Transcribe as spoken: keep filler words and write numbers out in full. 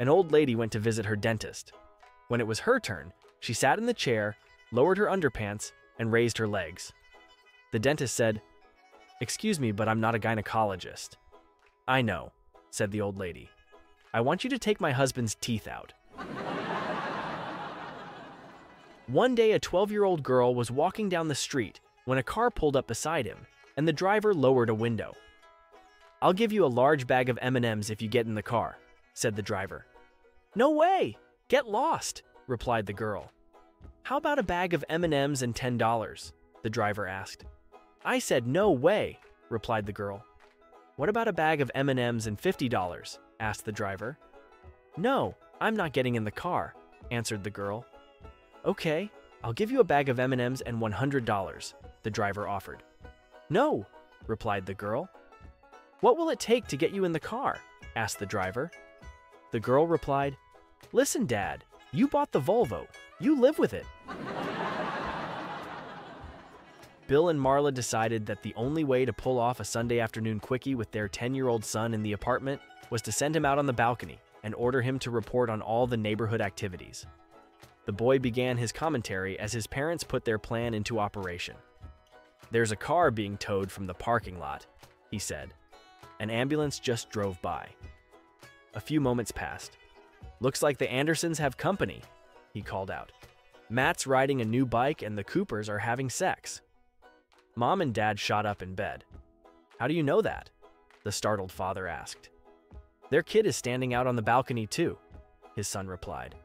An old lady went to visit her dentist. When it was her turn, she sat in the chair, lowered her underpants, and raised her legs. The dentist said, "Excuse me, but I'm not a gynecologist." "I know," said the old lady. "I want you to take my husband's teeth out." One day, a twelve-year-old girl was walking down the street when a car pulled up beside him, and the driver lowered a window. "I'll give you a large bag of M and M's if you get in the car," said the driver. "No way! Get lost!" replied the girl. "How about a bag of M and M's and ten dollars? The driver asked. "I said no way," replied the girl. "What about a bag of M and M's and fifty dollars? Asked the driver. "No, I'm not getting in the car," answered the girl. "Okay, I'll give you a bag of M and M's and one hundred dollars, the driver offered. "No," replied the girl. "What will it take to get you in the car?" asked the driver. The girl replied, "Listen, Dad, you bought the Volvo. You live with it." Bill and Marla decided that the only way to pull off a Sunday afternoon quickie with their ten-year-old son in the apartment was to send him out on the balcony and order him to report on all the neighborhood activities. The boy began his commentary as his parents put their plan into operation. "There's a car being towed from the parking lot," he said. "An ambulance just drove by." A few moments passed. "Looks like the Andersons have company," he called out. "Matt's riding a new bike and the Coopers are having sex." Mom and Dad shot up in bed. "How do you know that?" the startled father asked. "Their kid is standing out on the balcony too," his son replied.